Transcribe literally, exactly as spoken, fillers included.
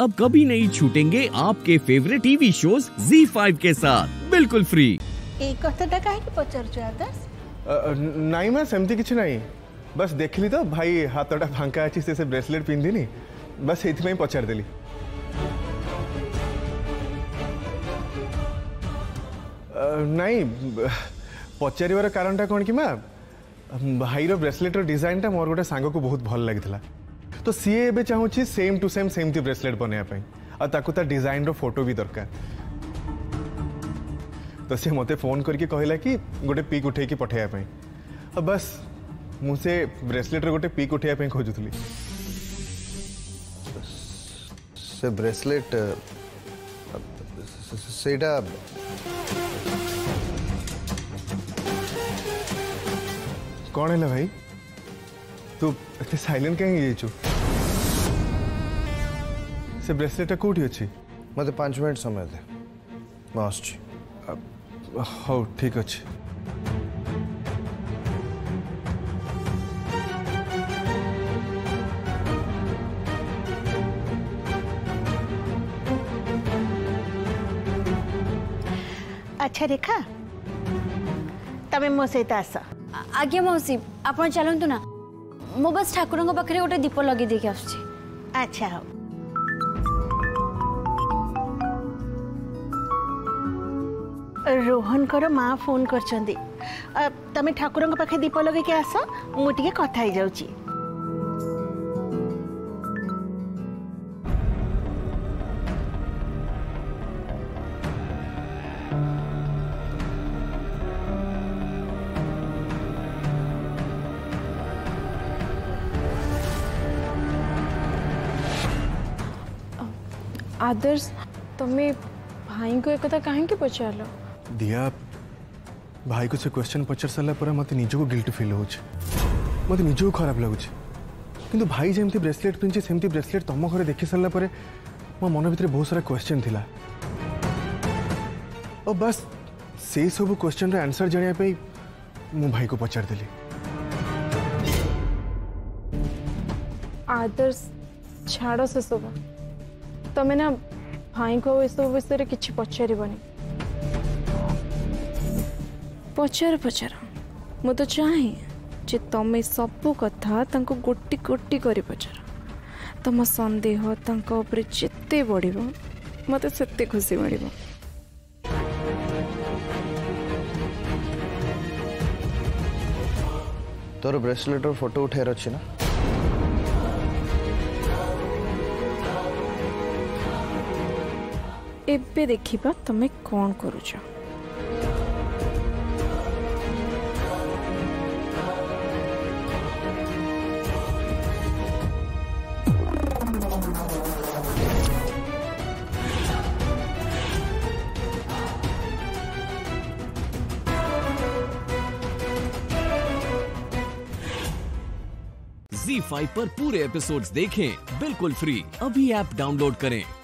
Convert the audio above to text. अब कभी नहीं छूटेंगे आपके favourite TV shows Zee five के साथ बिल्कुल फ्री। एक नाई मैं सेमती किछ नहीं बस देखली तो भाई हाथटा भांगा अछि से से ब्रेसलेट पिंदिनी बस एथि में पचार देली। नाई पचारिवार कारणटा कोन कि मा भाईरो ब्रेसलेट रो डिजाइनटा मोर गोटे सांग को बहुत भल लागितला तो सीए एबे चाहूछि सेम टू सेम सेमती ब्रेसलेट बनेया पई आ ताकुता डिजाइन रो फोटो भी दरकार तो सी मते फोन करके कहला कि गोटे पिक उठे कि पठेया पई आ बस मुझे ब्रेसलेट रो गोटे पिक उठेया पई खोजुतली से ब्रेसलेट सेडा कौन है ना भाई तू इतने साइलेंट कहीं जाइचु से ब्रेसलेट कोठी अछि मते पाँच मिनट समय दे मास्ची हाँ ठीक अच्छे अच्छा रेखा तमें मो सहित आस आज्ञा मौसी आप चलतु ना मो बस ठाकुर पाखे गोटे दीप लगे देखिए अच्छा हाँ रोहन करो माँ फोन कर चंदी तमें ठाकुर के पाखे दीप लगे के आस मुझे कथा ही जाऊँगी। आदर्श तुम्हें भाई को एक कहीं पचार लो दिया भाई को से क्वेश्चन पचार सारा पर मत निज को गिल्ट फील हो मत निज को खराब लगुच किंतु भाई जमती ब्रेसलेट पिंचे सेमती ब्रेसलेट तुम घर देखी सारा पर मो मन भीतर बहुत सारा क्वेश्चन थिला और बस से सब क्वेश्चन रे आंसर जानापी मो भाई को पचार देली। आदर्श छाड़ से सब तमें ना भाई को इस सब विषय कि पचार पचार पचार मु तो चाहे जे तमें सब कथा तांको गोटी गोटी कर पचार तुम सन्देह तांको ऊपर जिते बढ़ मत से खुशी मिल तोर ब्रेसलेट फोटो उठार अच्छी ना एबे देखा तमें कौन करुच ज़ी फाइव पर पूरे एपिसोड्स देखें बिल्कुल फ्री। अभी ऐप डाउनलोड करें।